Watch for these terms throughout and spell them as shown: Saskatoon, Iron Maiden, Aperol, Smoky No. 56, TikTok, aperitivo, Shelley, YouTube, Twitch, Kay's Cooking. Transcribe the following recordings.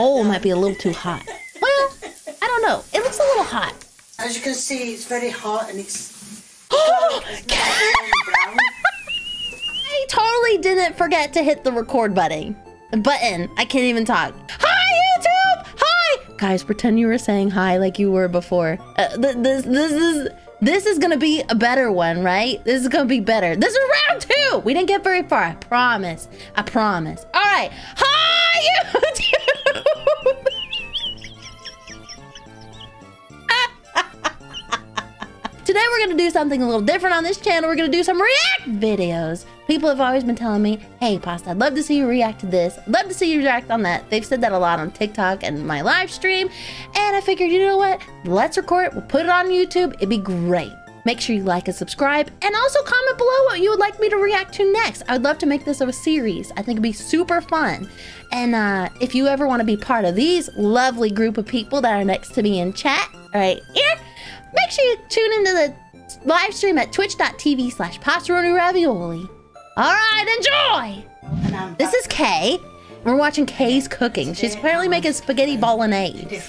Oh, it might be a little too hot. Well, I don't know. It looks a little hot. As you can see, it's very hot and it's brown. I totally didn't forget to hit the record button. I can't even talk. Hi, YouTube! Hi! Guys, pretend you were saying hi like you were before. This is gonna be a better one, right? This is gonna be better. This is round 2! We didn't get very far, I promise. I promise. Alright. Hi, YouTube! Today we're gonna do something a little different on this channel. We're gonna do some react videos. People have always been telling me, hey, Pasta, I'd love to see you react to this. I'd love to see you react on that. They've said that a lot on TikTok and my live stream. And I figured, you know what? Let's record it. We'll put it on YouTube. It'd be great. Make sure you like and subscribe. And also comment below what you would like me to react to next. I would love to make this a series. I think it'd be super fun. And if you ever want to be part of these lovely group of people that are next to me in chat right here, make sure you tune into the live stream at twitch.tv/pastoroni ravioli. All right, enjoy! This is Kay. We're watching Kay's Cooking. She's apparently making spaghetti bolognese.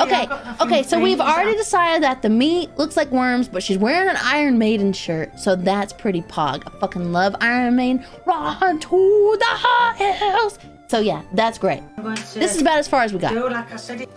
Okay, so we've already decided that the meat looks like worms, but she's wearing an Iron Maiden shirt, so that's pretty pog. I fucking love Iron Maiden. Run to the hills! So yeah, that's great. This is about as far as we got.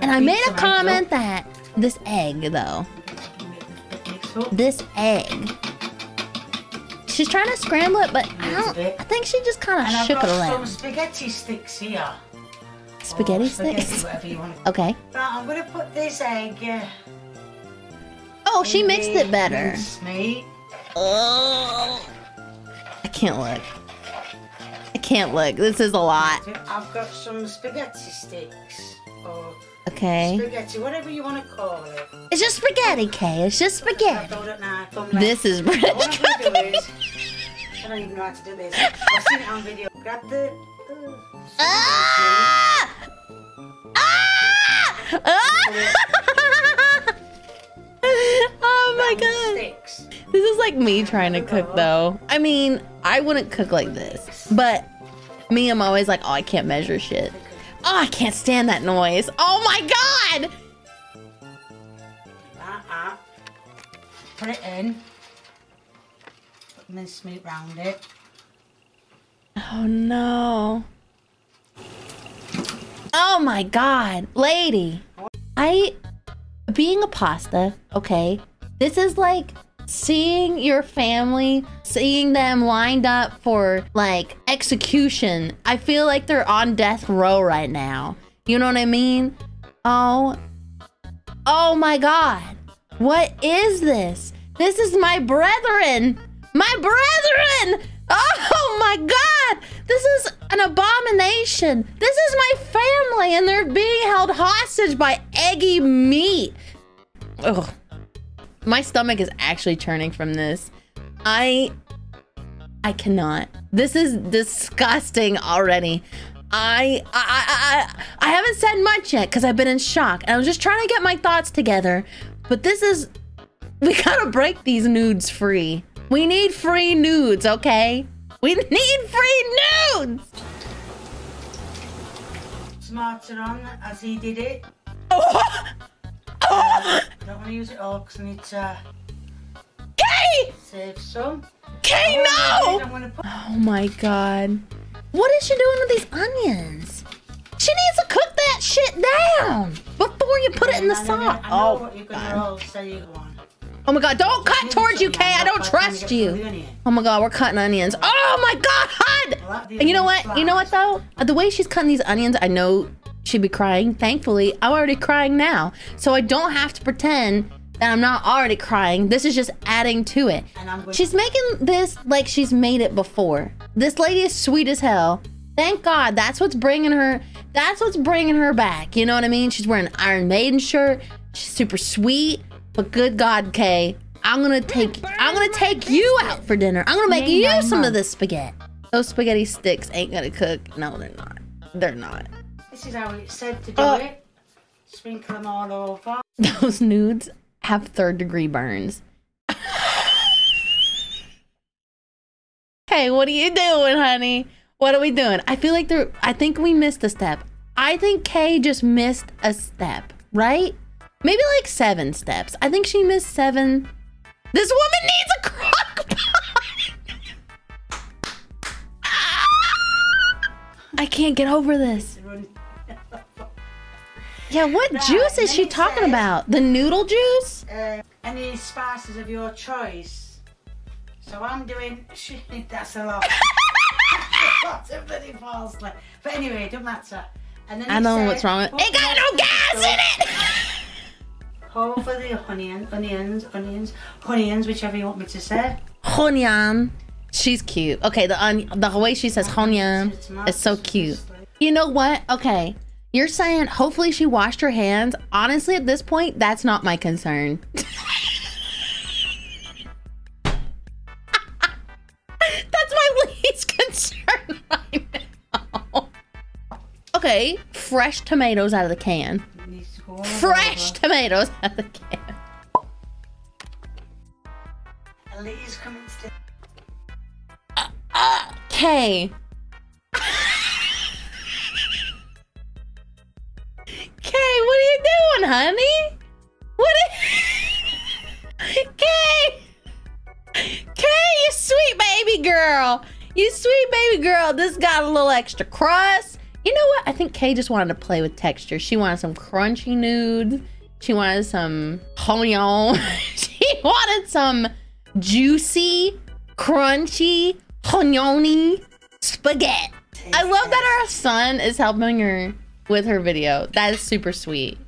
And I made a comment that this egg, though. This egg. She's trying to scramble it, but I think she just kind of shook it around. Some spaghetti sticks here. Spaghetti sticks? Whatever you want. Okay. But I'm going to put this egg. Oh, she mixed it better. Oh. I can't look. I can't look. This is a lot. I've got some spaghetti sticks. Or okay. Spaghetti, whatever you want to call it. It's just spaghetti, Kay. It's just spaghetti. This is British cooking. I don't even know how to do this. I've seen it on video. Grab the... Ah! Ah! Ah! Oh my god. Sticks. This is like me trying to cook, though. I mean, I wouldn't cook like this. But me, I'm always like, oh, I can't measure shit. Oh, I can't stand that noise. Oh my god! Put it in. Put mincemeat round it. Oh no. Oh my god, lady. Being a pasta, okay? This is like seeing your family, seeing them lined up for like execution. I feel like they're on death row right now. You know what I mean? Oh my god. What is this? This is my brethren. My brethren. Oh my god. This is an abomination. This is my family and they're being held hostage by eggy meat. Ugh. My stomach is actually churning from this. I cannot. This is disgusting already. I haven't said much yet because I've been in shock. And I was just trying to get my thoughts together. But this is... We gotta break these nudes free. We need free nudes, okay? We need free nudes! Smarter on as he did it. Oh! I don't want to use it all because I need to save some. Kay, no! Oh my god. What is she doing with these onions? She needs to cook that shit down before you put it in the sauce. Oh my god, don't cut towards you, Kay. I don't trust you. Oh my god, we're cutting onions. Oh my god! And you know what? You know what though? The way she's cutting these onions, I know she'd be crying. Thankfully, I'm already crying now. So I don't have to pretend that I'm not already crying. This is just adding to it. She's making this like she's made it before. This lady is sweet as hell. Thank God. That's what's bringing her back. You know what I mean? She's wearing an Iron Maiden shirt. She's super sweet. But good God, Kay. I'm gonna take you out for dinner. I'm gonna make you some of this spaghetti. Those spaghetti sticks ain't gonna cook. No, they're not. They're not. This is how it's said to do it. Sprinkle them all over. Those nudes have 3rd-degree burns. Hey, what are you doing, honey? What are we doing? I feel like I think we missed a step. I think Kay just missed a step, right? Maybe like 7 steps. I think she missed 7. This woman needs a crock pot! I can't get over this. Yeah, what juice is she talking about? The noodle juice? Any spices of your choice. So I'm doing... That's a lot. That's a bloody false line. But anyway, it doesn't matter. And then I don't know what's wrong with it. It got no gas in it! Call for the onions, whichever you want me to say. Honyan. She's cute. Okay, the way she says honyan is so cute. You know what? Okay. You're saying hopefully she washed her hands. Honestly, at this point, that's not my concern. That's my least concern right now. Okay, fresh tomatoes out of the can. Fresh tomatoes out of the can. Elise coming still. Kay. Kay, what are you doing, honey? What are you... Kay! Kay, you sweet baby girl. You sweet baby girl. This got a little extra crust. You know what? I think Kay just wanted to play with texture. She wanted some crunchy noodles. She wanted some honyan. She wanted some juicy, crunchy, honyoni spaghetti. I love that our son is helping her with her video. That is super sweet.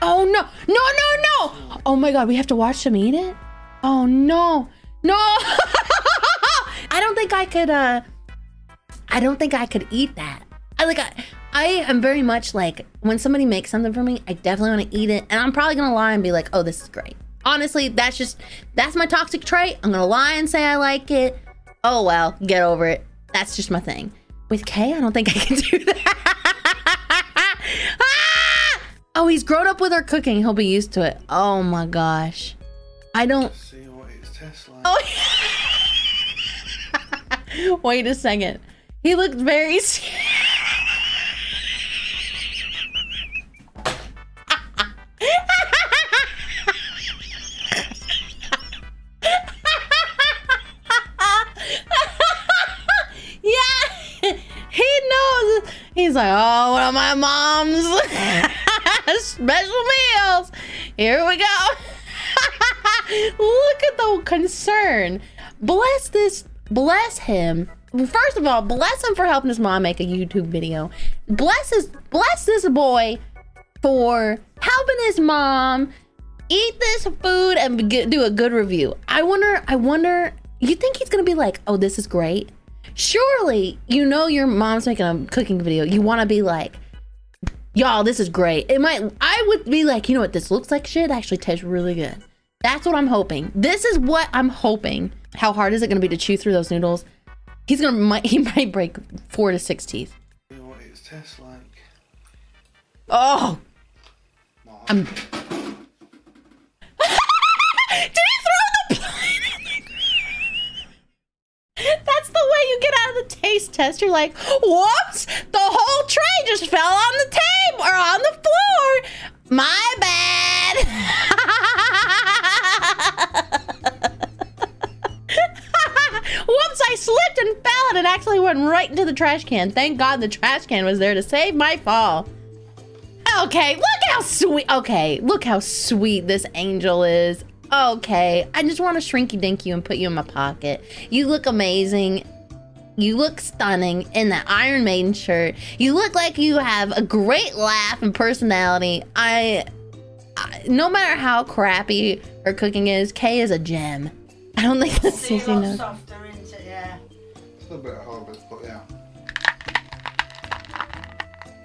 Oh, no. No, no, no. Oh, my God. We have to watch them eat it? Oh, no. No. I don't think I could eat that. I am very much like, when somebody makes something for me, I definitely want to eat it. And I'm probably going to lie and be like, oh, this is great. Honestly, that's my toxic trait. I'm going to lie and say I like it. Oh, well, get over it. That's just my thing. With Kay, I don't think I can do that. Ah! Oh, he's grown up with her cooking. He'll be used to it. Oh, my gosh. I don't... See what it tastes like. Oh, wait a second. He looked very scared. He's like, oh, one of my mom's special meals. Here we go. Look at the concern. Bless him. First of all, bless him for helping his mom make a YouTube video. Bless this boy for helping his mom eat this food and do a good review. I wonder, you think he's gonna be like, oh, this is great? Surely, you know your mom's making a cooking video. You want to be like, y'all, this is great. I would be like, you know what this looks like? Shit actually tastes really good. That's what I'm hoping. This is what I'm hoping. How hard is it going to be to chew through those noodles? He might break 4 to 6 teeth. You know what it tastes like. Oh! Mom. You get out of the taste test, you're like, whoops, the whole tray just fell on the table or on the floor. My bad. Whoops, I slipped and fell and it actually went right into the trash can. Thank God the trash can was there to save my fall. Okay, look how sweet this angel is. Okay, I just want to shrinky-dink you and put you in my pocket. You look amazing. You look stunning in that Iron Maiden shirt. You look like you have a great laugh and personality. No matter how crappy her cooking is, Kay is a gem. I don't think this is enough. Softer, isn't it? Yeah. It's a little bit harder, but yeah.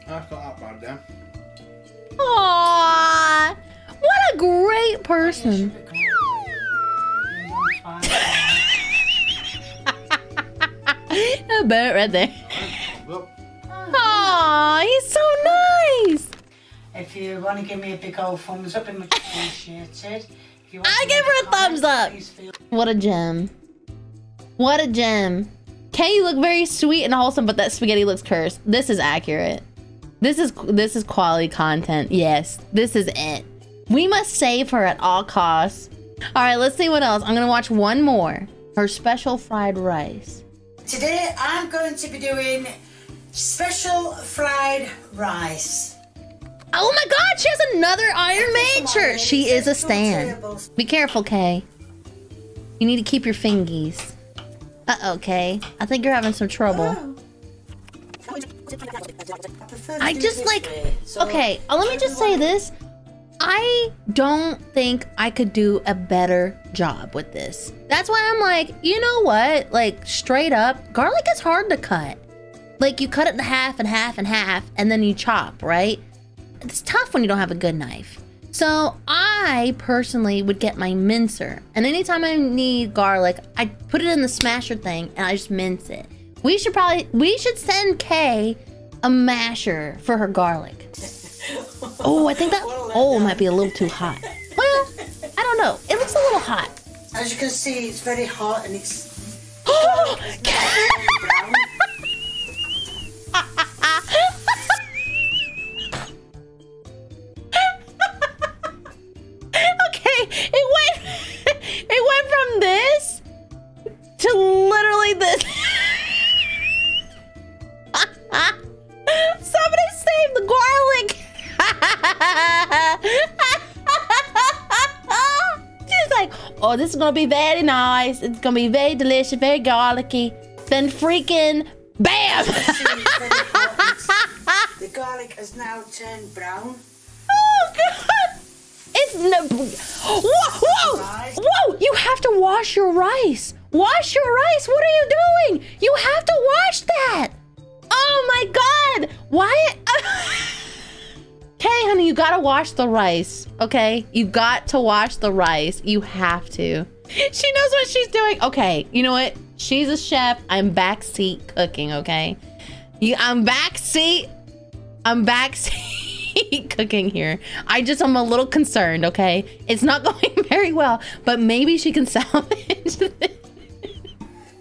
That's not that bad, then. Aww, what a great person. A bird right there. Aww, he's so nice. If you want to give me a big old thumbs up, I'd much appreciated. I give her a thumbs up. What a gem. What a gem. Kay, you look very sweet and wholesome, but that spaghetti looks cursed. This is accurate. This is quality content. Yes, this is it. We must save her at all costs. All right, let's see what else. I'm gonna watch one more. Her special fried rice. Today I'm going to be doing special fried rice. Oh my God, she has another Iron Maiden shirt. She is a stan. Be careful, Kay. You need to keep your fingies. Uh-oh, Kay. I think you're having some trouble. Oh. I just like... Okay, let me just say this. I don't think I could do a better job with this. That's why I'm like, you know what? Like, straight up, garlic is hard to cut. Like, you cut it in half and half and half, and then you chop, right? It's tough when you don't have a good knife. So I personally would get my mincer, and anytime I need garlic, I put it in the smasher thing and I just mince it. We should send Kay a masher for her garlic. Oh, I think that oil might be a little too hot. Well, I don't know. It looks a little hot. As you can see, it's very hot and it's... It went from this to literally this. Somebody save the garlic. She's like, oh, this is gonna be very nice. It's gonna be very delicious, very garlicky. Then freaking bam! The garlic has now turned brown. Oh God! It's no. Whoa! Whoa! Whoa! You have to wash your rice. Wash your rice. What are you doing? You have to wash that. Oh my God! Why? Okay, honey, you gotta wash the rice, okay? You got to wash the rice. You have to. She knows what she's doing. Okay, you know what? She's a chef. I'm backseat cooking, okay? I'm backseat cooking here. I'm a little concerned, okay? It's not going very well, but maybe she can salvage this.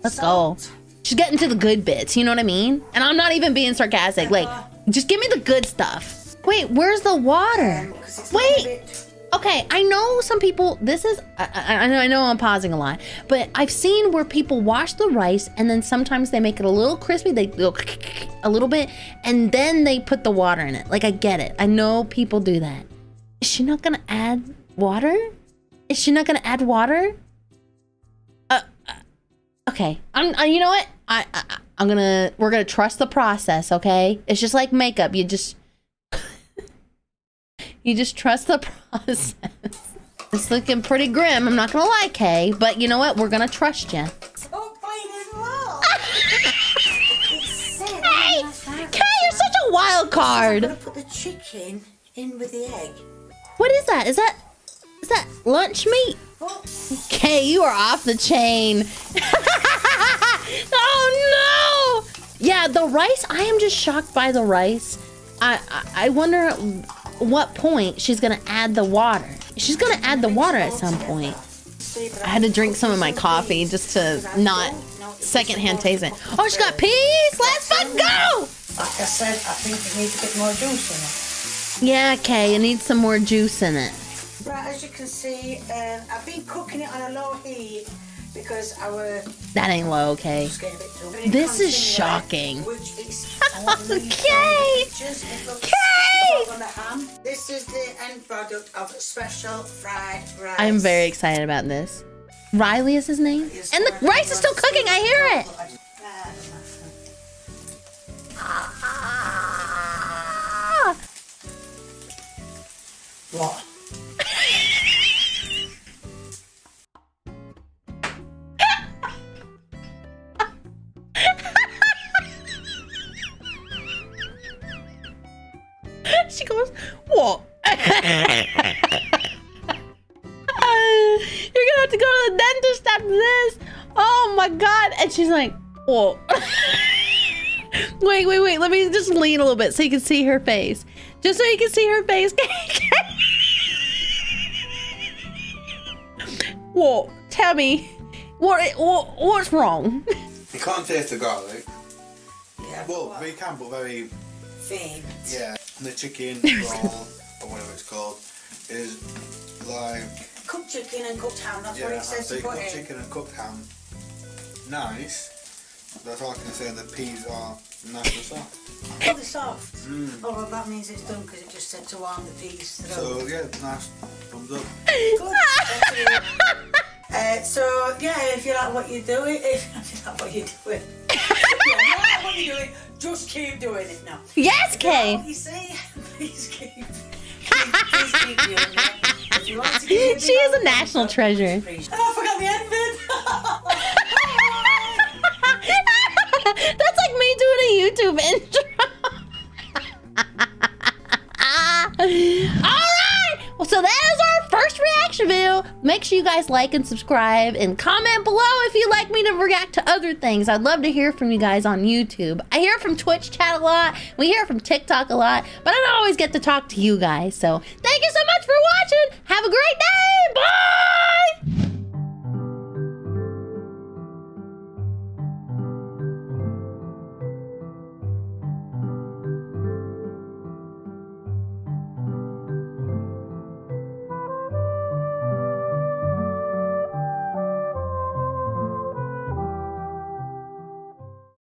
Let's go. She's getting to the good bits, you know what I mean? And I'm not even being sarcastic. Like, just give me the good stuff. Wait, where's the water? Wait. Okay, I know some people. This is. I know I'm pausing a lot, but I've seen where people wash the rice and then sometimes they make it a little crispy. They go a little bit, and then they put the water in it. Like, I get it. I know people do that. Is she not gonna add water? Is she not gonna add water? Okay. You know what? We're gonna trust the process. Okay. It's just like makeup. You just trust the process. It's looking pretty grim. I'm not gonna lie, Kay, but you know what? We're gonna trust you. Hey, Kay, you're such a wild card. I'm gonna put the chicken in with the egg. What is that? Is that lunch meat? Kay, you are off the chain. Oh no! Yeah, the rice. I am just shocked by the rice. I wonder what point she's gonna add the water. She's gonna add the water at some point. I had to drink some of my coffee just to not secondhand taste it. Oh, she got peas. Let's fucking go. Like I said, I think it needs a bit more juice in it. Yeah, Kay, it needs some more juice in it. Right, as you can see, I've been cooking it on a low heat because our... That ain't low, okay. This is shocking. Okay. Okay. This is the end product of special fried rice. I'm very excited about this. Riley is his name? And the rice is still cooking. I hear it. What? She goes, what? You're gonna have to go to the dentist after this. Oh my God. And she's like, what? Wait. Let me just lean a little bit so you can see her face. Just so you can see her face. What? Tell me. What's wrong? You can't taste the garlic. Yeah. Well, we can, but very... Famed. Yeah, the chicken roll, or whatever it's called, is like... cooked chicken and cooked ham, that's what it says to put in. Chicken and cooked ham. Nice. That's all I can say, the peas are nice and soft. Oh, they're soft? Mm. Oh, well, that means it's done because it just said to warm the peas. So, yeah, nice. Thumbs up. Good. So, yeah, if you like what you're doing, just keep doing it now. Yes, Kay. You see, please keep doing it. If you want to keep she is a national treasure. Oh, I forgot the ending. That's like me doing a YouTube intro. All right. Well, so that is our first reaction video. Make sure you guys like and subscribe and comment below if you'd like me to react to other things. I'd love to hear from you guys on YouTube. I hear from Twitch chat a lot. We hear from TikTok a lot, but I don't always get to talk to you guys. So thank you so much for watching. Have a great day. Bye.